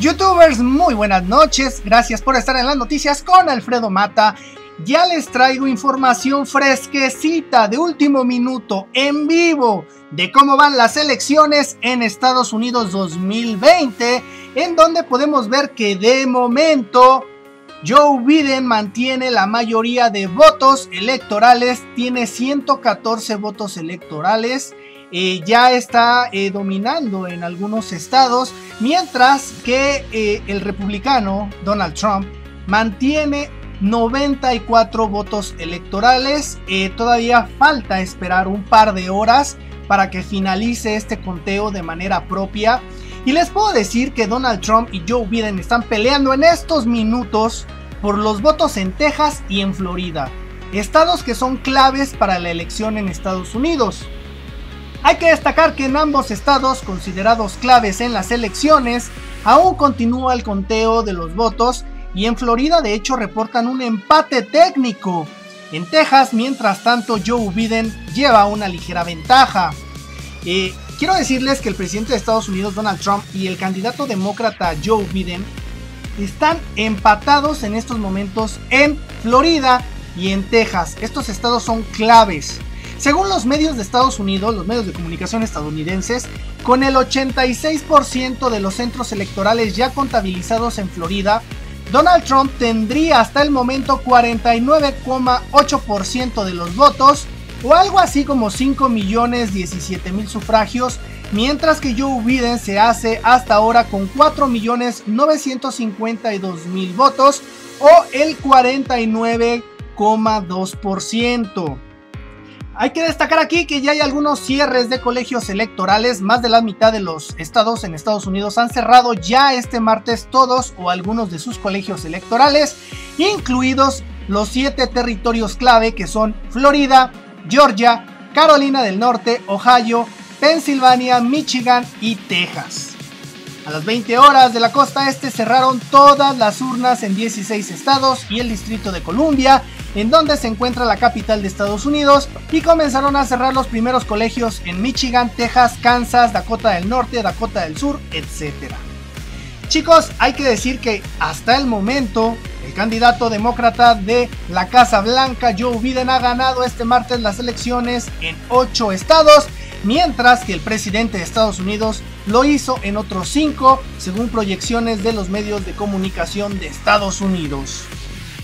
Youtubers, muy buenas noches, gracias por estar en las noticias con Alfredo Mata. Ya les traigo información fresquecita de último minuto en vivo de cómo van las elecciones en Estados Unidos 2020, en donde podemos ver que de momento Joe Biden mantiene la mayoría de votos electorales, tiene 114 votos electorales, ya está dominando en algunos estados, mientras que el republicano Donald Trump mantiene 94 votos electorales. Todavía falta esperar un par de horas para que finalice este conteo de manera propia. Y les puedo decir que Donald Trump y Joe Biden están peleando en estos minutos por los votos en Texas y en Florida, estados que son claves para la elección en Estados Unidos. Hay que destacar que en ambos estados considerados claves en las elecciones aún continúa el conteo de los votos, y en Florida de hecho reportan un empate técnico. En Texas, mientras tanto, Joe Biden lleva una ligera ventaja. Quiero decirles que el presidente de Estados Unidos, Donald Trump, y el candidato demócrata Joe Biden están empatados en estos momentos en Florida y en Texas. Estos estados son claves. Según los medios de Estados Unidos, los medios de comunicación estadounidenses, con el 86% de los centros electorales ya contabilizados en Florida, Donald Trump tendría hasta el momento 49,8% de los votos, o algo así como 5.017.000 sufragios, mientras que Joe Biden se hace hasta ahora con 4.952.000 votos, o el 49,2%. Hay que destacar aquí que ya hay algunos cierres de colegios electorales. Más de la mitad de los estados en Estados Unidos han cerrado ya este martes todos o algunos de sus colegios electorales, incluidos los 7 territorios clave que son Florida, Georgia, Carolina del Norte, Ohio, Pensilvania, Michigan y Texas. A las 20 horas de la costa este cerraron todas las urnas en 16 estados y el Distrito de Columbia, en donde se encuentra la capital de Estados Unidos, y comenzaron a cerrar los primeros colegios en Michigan, Texas, Kansas, Dakota del Norte, Dakota del Sur, etc. Chicos, hay que decir que hasta el momento el candidato demócrata de la Casa Blanca, Joe Biden, ha ganado este martes las elecciones en 8 estados, mientras que el presidente de Estados Unidos lo hizo en otros 5, según proyecciones de los medios de comunicación de Estados Unidos.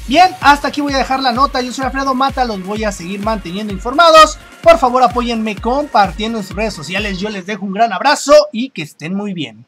Bien, hasta aquí voy a dejar la nota. Yo soy Alfredo Mata, los voy a seguir manteniendo informados. Por favor, apóyenme compartiendo en sus redes sociales. Yo les dejo un gran abrazo y que estén muy bien.